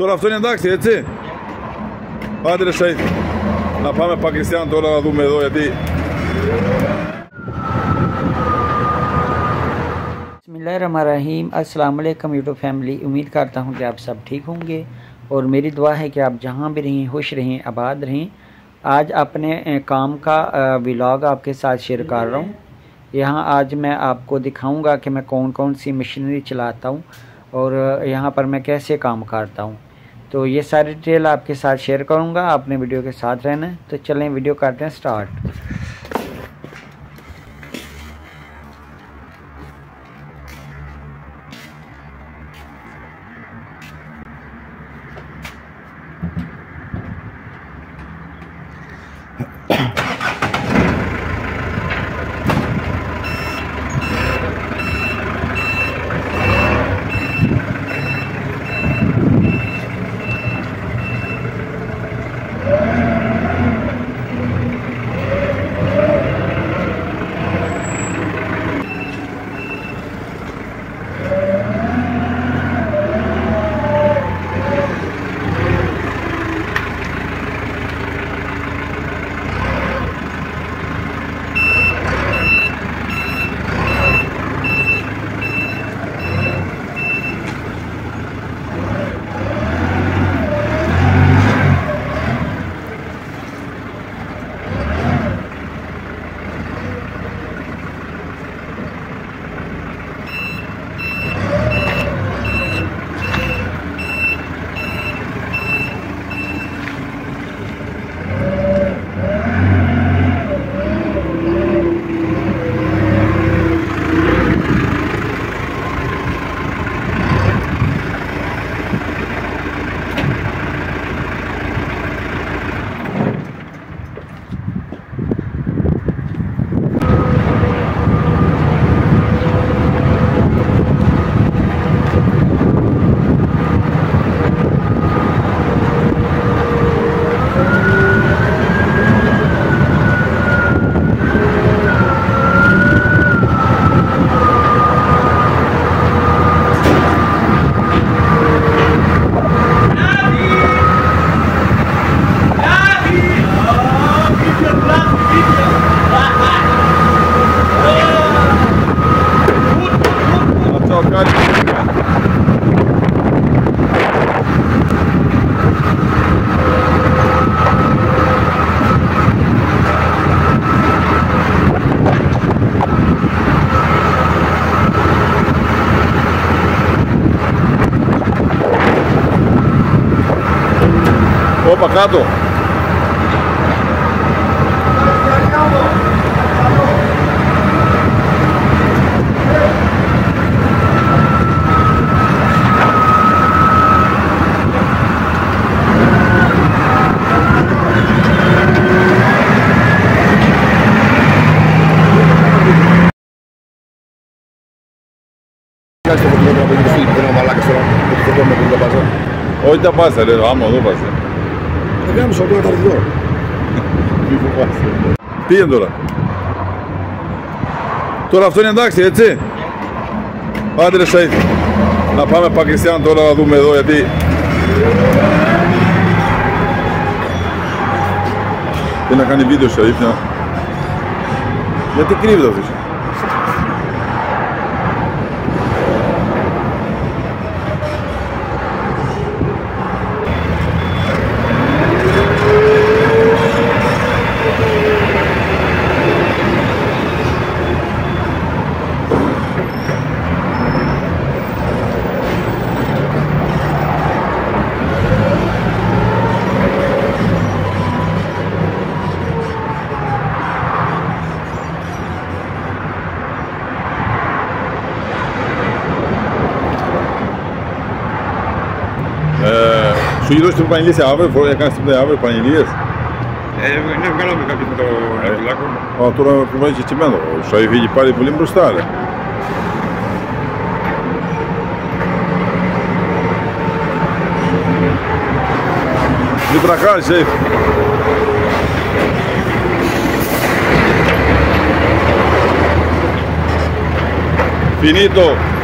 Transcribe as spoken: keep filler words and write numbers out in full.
Τώρα αυτό είναι εντάξει, έτσι. Άντε ρε Σαΐδ. Να πάμε Πακριστιάν τώρα να δούμε εδώ, γιατί... बिस्मिल्लाहिर्रहमानिर्रहीम अस्सलाम वालेकुम यूट्यूब फैमिली। उम्मीद करता हूँ कि आप सब ठीक होंगे और मेरी दुआ है कि आप जहाँ भी रहें खुश रहें, आबाद रहें। आज अपने काम का व्लॉग आपके साथ शेयर कर रहा हूँ। यहाँ आज मैं आपको दिखाऊँगा कि मैं कौन कौन सी मशीनरी चलाता हूँ और यहाँ पर मैं कैसे काम करता हूँ। तो ये सारी डिटेल आपके साथ शेयर करूँगा, आपने वीडियो के साथ रहना है। तो चलें वीडियो करते हैं स्टार्ट। Όπα κάτω. Όχι τα πάσα ρε, άμα εδώ πάσα. Δεν κάνεις όλο τα δυο. Μη φοβάσαι. Πήγαινε τώρα. Τώρα αυτό είναι εντάξει, έτσι. Άντε ρε Σαΐδ. Να πάμε Πακριστιάν τώρα να δούμε εδώ, γιατί... Τι να κάνει βίντεο Σαΐδ, να... Γιατί κρύβεται αυτός. Σου γυρώσεις την Πανελλήνιες αύριο, φορές να κάνεις τίποτα αύριο Πανελλήνιες. Ναι, βγάλαμε κάποιοι με το Νικολάκο. Τώρα με προβάλλει και τσιμένο. Ο Σαΐδ φύγει πάλι πολύ μπροστά, ρε. Μην τραχάρεις, Σαΐδ. Φινίτο.